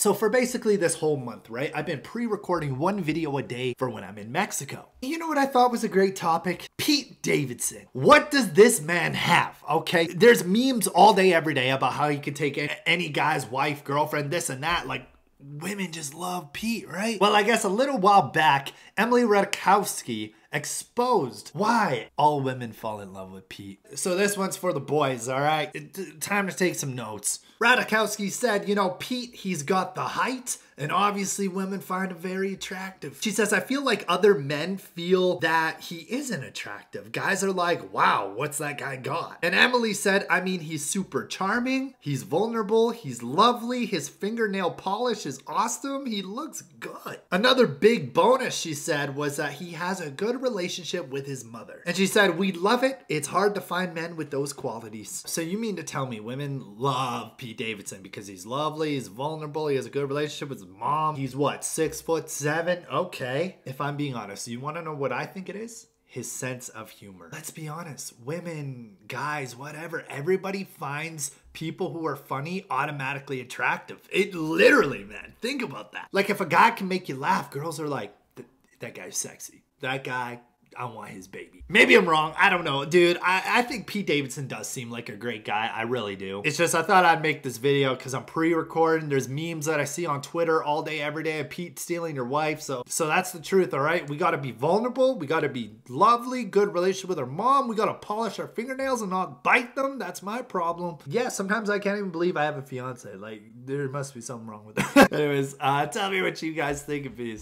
So for basically this whole month, right, I've been pre-recording one video a day for when I'm in Mexico. You know what I thought was a great topic? Pete Davidson. What does this man have, okay? There's memes all day, every day about how you can take any guy's wife, girlfriend, this and that, like, women just love Pete, right? Well, I guess a little while back, Emily Ratajkowski exposed why all women fall in love with Pete. So this one's for the boys, all right? Time to take some notes. Ratajkowski said, you know, Pete, he's got the height, and obviously women find him very attractive. She says, I feel like other men feel that he isn't attractive. Guys are like, wow, what's that guy got? And Emily said, I mean, he's super charming, he's vulnerable, he's lovely, his fingernail polish is awesome, he looks good. Another big bonus, she said, was that he has a good relationship with his mother. And she said, we love it. It's hard to find men with those qualities. So you mean to tell me women love Pete Davidson because he's lovely, he's vulnerable, he has a good relationship with his mom. He's what, 6'7"? Okay. If I'm being honest, you want to know what I think it is? His sense of humor. Let's be honest, women, guys, whatever, everybody finds people who are funny automatically attractive. It literally, man, think about that. Like if a guy can make you laugh, girls are like, that guy's sexy. That guy, I want his baby. Maybe I'm wrong. I don't know. Dude, I think Pete Davidson does seem like a great guy. I really do. It's just I thought I'd make this video because I'm pre-recording. There's memes that I see on Twitter all day, every day of Pete stealing your wife. So that's the truth, all right? We got to be vulnerable. We got to be lovely, good relationship with our mom. We got to polish our fingernails and not bite them. That's my problem. Yeah, sometimes I can't even believe I have a fiance. Like, there must be something wrong with that. Anyways, tell me what you guys think of these.